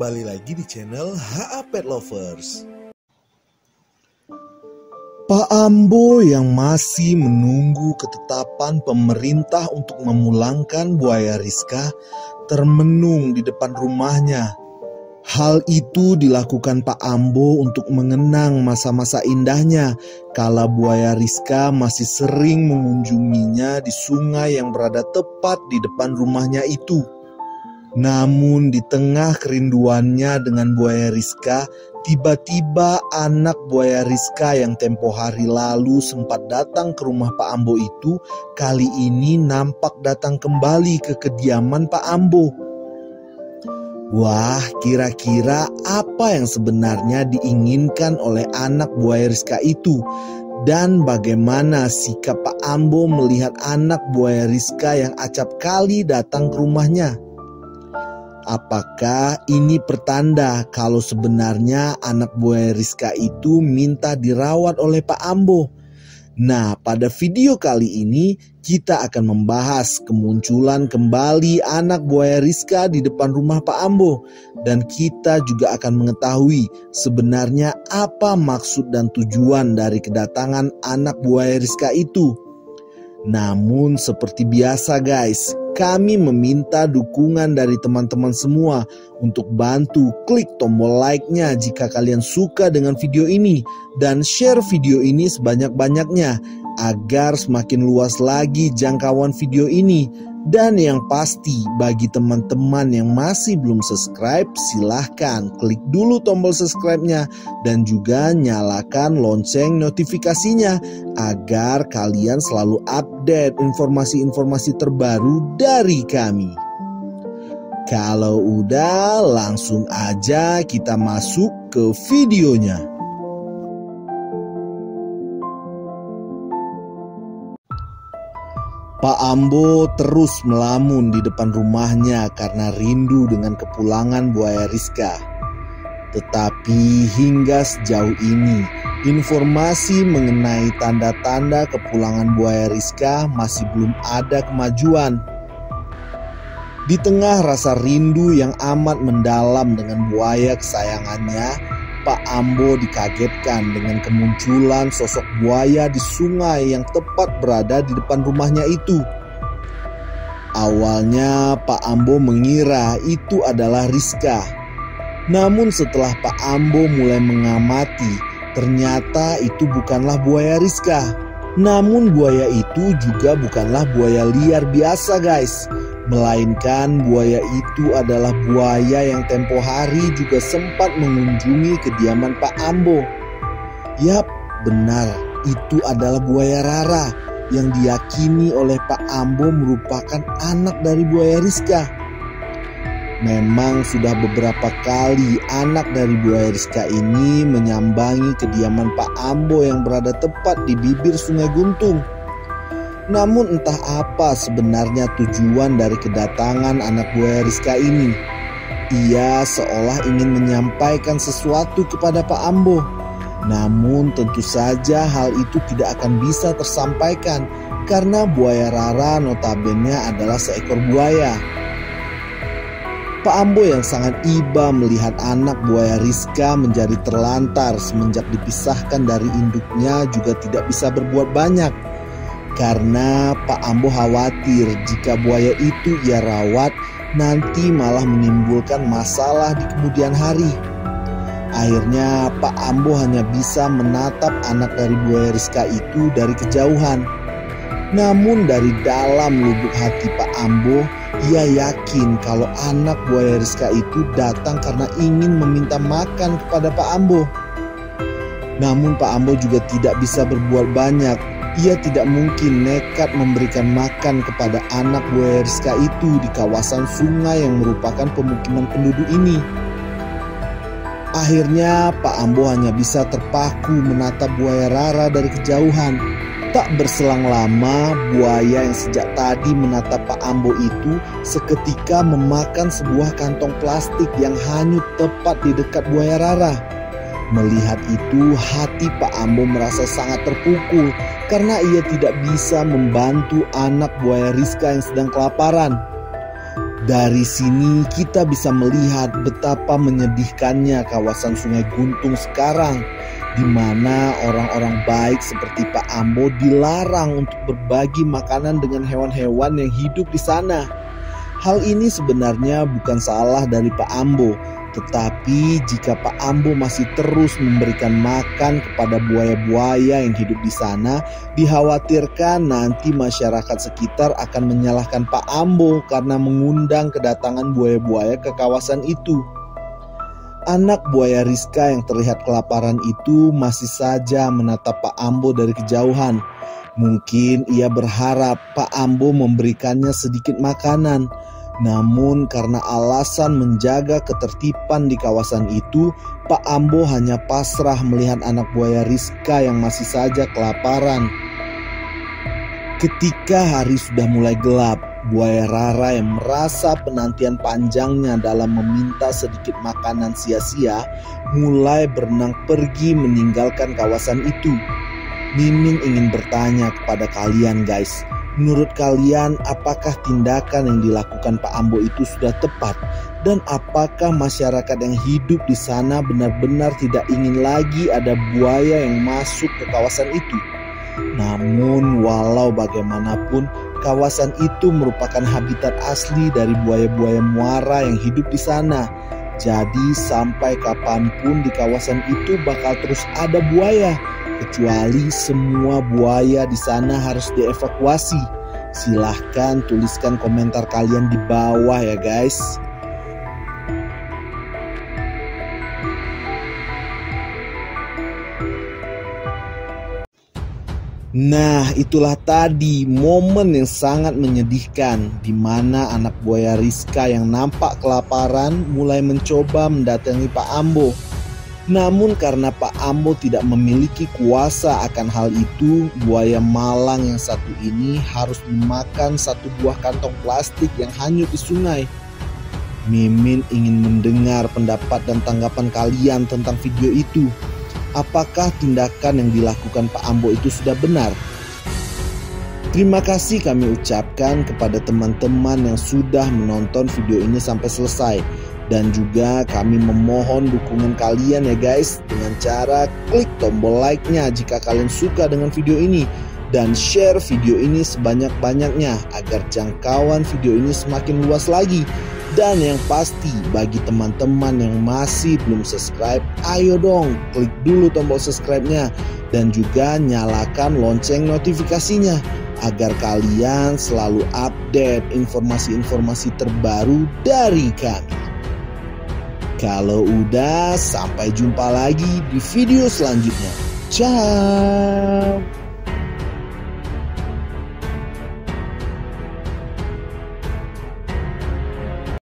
Kembali lagi di channel HA Pet Lovers. Pak Ambo yang masih menunggu ketetapan pemerintah untuk memulangkan buaya Riska termenung di depan rumahnya. Hal itu dilakukan Pak Ambo untuk mengenang masa-masa indahnya kala buaya Riska masih sering mengunjunginya di sungai yang berada tepat di depan rumahnya itu. Namun di tengah kerinduannya dengan buaya Riska, tiba-tiba anak buaya Riska yang tempo hari lalu sempat datang ke rumah Pak Ambo itu, kali ini nampak datang kembali ke kediaman Pak Ambo. Wah, kira-kira apa yang sebenarnya diinginkan oleh anak buaya Riska itu? Dan bagaimana sikap Pak Ambo melihat anak buaya Riska yang acap kali datang ke rumahnya? Apakah ini pertanda kalau sebenarnya anak buaya Riska itu minta dirawat oleh Pak Ambo? Nah, pada video kali ini kita akan membahas kemunculan kembali anak buaya Riska di depan rumah Pak Ambo. Dan kita juga akan mengetahui sebenarnya apa maksud dan tujuan dari kedatangan anak buaya Riska itu. Namun seperti biasa guys, kami meminta dukungan dari teman-teman semua untuk bantu klik tombol like-nya jika kalian suka dengan video ini dan share video ini sebanyak-banyaknya agar semakin luas lagi jangkauan video ini. Dan yang pasti bagi teman-teman yang masih belum subscribe, silahkan klik dulu tombol subscribe-nya dan juga nyalakan lonceng notifikasinya agar kalian selalu update informasi-informasi terbaru dari kami. Kalau udah, langsung aja kita masuk ke videonya. Pak Ambo terus melamun di depan rumahnya karena rindu dengan kepulangan buaya Riska. Tetapi hingga sejauh ini, informasi mengenai tanda-tanda kepulangan buaya Riska masih belum ada kemajuan. Di tengah rasa rindu yang amat mendalam dengan buaya kesayangannya, Pak Ambo dikagetkan dengan kemunculan sosok buaya di sungai yang tepat berada di depan rumahnya itu. Awalnya Pak Ambo mengira itu adalah Riska. Namun setelah Pak Ambo mulai mengamati, ternyata itu bukanlah buaya Riska. Namun buaya itu juga bukanlah buaya liar biasa guys. Melainkan buaya itu adalah buaya yang tempo hari juga sempat mengunjungi kediaman Pak Ambo. Yap, benar, itu adalah buaya Rara yang diyakini oleh Pak Ambo merupakan anak dari buaya Riska. Memang sudah beberapa kali anak dari buaya Riska ini menyambangi kediaman Pak Ambo yang berada tepat di bibir Sungai Guntung. Namun entah apa sebenarnya tujuan dari kedatangan anak buaya Riska ini. Ia seolah ingin menyampaikan sesuatu kepada Pak Ambo. Namun tentu saja hal itu tidak akan bisa tersampaikan karena buaya Rara notabene adalah seekor buaya. Pak Ambo yang sangat iba melihat anak buaya Riska menjadi terlantar semenjak dipisahkan dari induknya juga tidak bisa berbuat banyak. Karena Pak Ambo khawatir jika buaya itu ia rawat nanti malah menimbulkan masalah di kemudian hari. Akhirnya Pak Ambo hanya bisa menatap anak dari buaya Riska itu dari kejauhan. Namun dari dalam lubuk hati Pak Ambo, ia yakin kalau anak buaya Riska itu datang karena ingin meminta makan kepada Pak Ambo. Namun Pak Ambo juga tidak bisa berbuat banyak. Ia tidak mungkin nekat memberikan makan kepada anak buaya Riska itu di kawasan sungai yang merupakan pemukiman penduduk ini. Akhirnya Pak Ambo hanya bisa terpaku menatap buaya Rara dari kejauhan. Tak berselang lama, buaya yang sejak tadi menatap Pak Ambo itu seketika memakan sebuah kantong plastik yang hanyut tepat di dekat buaya Rara. Melihat itu, hati Pak Ambo merasa sangat terpukul karena ia tidak bisa membantu anak buaya Riska yang sedang kelaparan. Dari sini kita bisa melihat betapa menyedihkannya kawasan Sungai Guntung sekarang, di mana orang-orang baik seperti Pak Ambo dilarang untuk berbagi makanan dengan hewan-hewan yang hidup di sana. Hal ini sebenarnya bukan salah dari Pak Ambo, tetapi jika Pak Ambo masih terus memberikan makan kepada buaya-buaya yang hidup di sana, dikhawatirkan nanti masyarakat sekitar akan menyalahkan Pak Ambo karena mengundang kedatangan buaya-buaya ke kawasan itu. Anak buaya Riska yang terlihat kelaparan itu masih saja menatap Pak Ambo dari kejauhan. Mungkin ia berharap Pak Ambo memberikannya sedikit makanan. Namun karena alasan menjaga ketertiban di kawasan itu, Pak Ambo hanya pasrah melihat anak buaya Riska yang masih saja kelaparan. Ketika hari sudah mulai gelap, buaya Rara yang merasa penantian panjangnya dalam meminta sedikit makanan sia-sia mulai berenang pergi meninggalkan kawasan itu. Mimin ingin bertanya kepada kalian guys, menurut kalian apakah tindakan yang dilakukan Pak Ambo itu sudah tepat? Dan apakah masyarakat yang hidup di sana benar-benar tidak ingin lagi ada buaya yang masuk ke kawasan itu? Namun walau bagaimanapun, kawasan itu merupakan habitat asli dari buaya-buaya muara yang hidup di sana. Jadi sampai kapanpun di kawasan itu bakal terus ada buaya, kecuali semua buaya di sana harus dievakuasi. Silahkan tuliskan komentar kalian di bawah ya guys. Nah, itulah tadi momen yang sangat menyedihkan, di mana anak buaya Riska yang nampak kelaparan mulai mencoba mendatangi Pak Ambo. Namun karena Pak Ambo tidak memiliki kuasa akan hal itu, buaya malang yang satu ini harus memakan satu buah kantong plastik yang hanyut di sungai. Mimin ingin mendengar pendapat dan tanggapan kalian tentang video itu. Apakah tindakan yang dilakukan Pak Ambo itu sudah benar? Terima kasih kami ucapkan kepada teman-teman yang sudah menonton video ini sampai selesai. Dan juga kami memohon dukungan kalian ya guys, dengan cara klik tombol like-nya jika kalian suka dengan video ini, dan share video ini sebanyak-banyaknya agar jangkauan video ini semakin luas lagi. Dan yang pasti bagi teman-teman yang masih belum subscribe, ayo dong klik dulu tombol subscribe-nya dan juga nyalakan lonceng notifikasinya agar kalian selalu update informasi-informasi terbaru dari kami. Kalau udah, sampai jumpa lagi di video selanjutnya. Ciao!